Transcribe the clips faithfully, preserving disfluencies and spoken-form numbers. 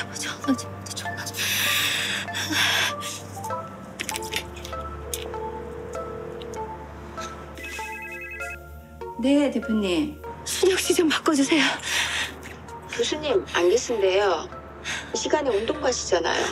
할아버지, 할아버지, 정말. 네, 대표님. 순영 씨 좀 바꿔주세요. 교수님, 안 계신데요. 이 시간에 운동 가시잖아요.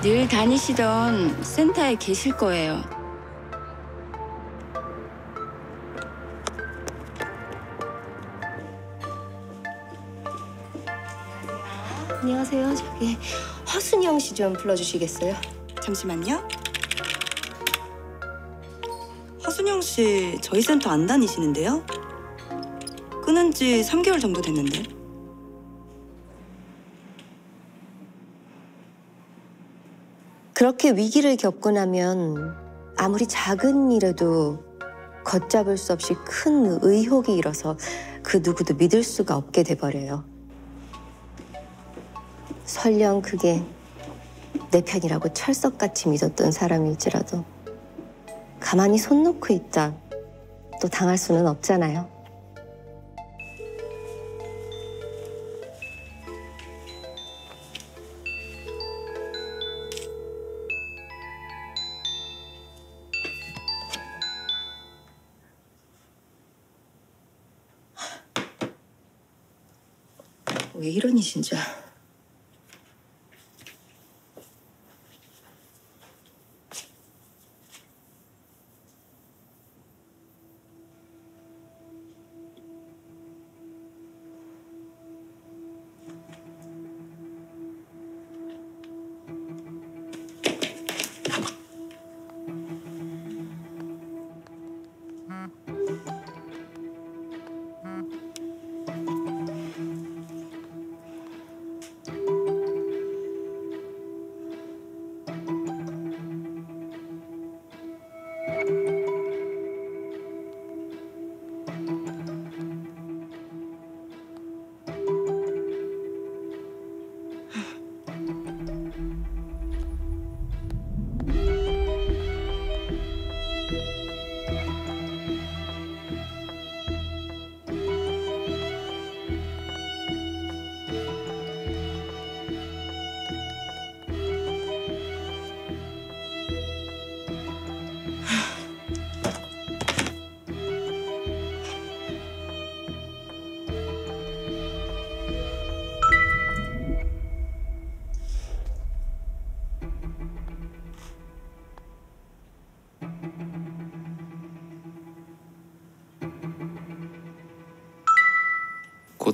늘 다니시던 센터에 계실 거예요. 안녕하세요. 저기 허순영 씨 좀 불러주시겠어요? 잠시만요. 허순영 씨 저희 센터 안 다니시는데요? 끊은 지 삼 개월 정도 됐는데. 그렇게 위기를 겪고 나면 아무리 작은 일에도 걷잡을 수 없이 큰 의혹이 일어서 그 누구도 믿을 수가 없게 돼버려요. 설령 그게 내 편이라고 철석같이 믿었던 사람일지라도 가만히 손 놓고 있다 또 당할 수는 없잖아요. 왜 이러니 진짜.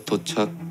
도착.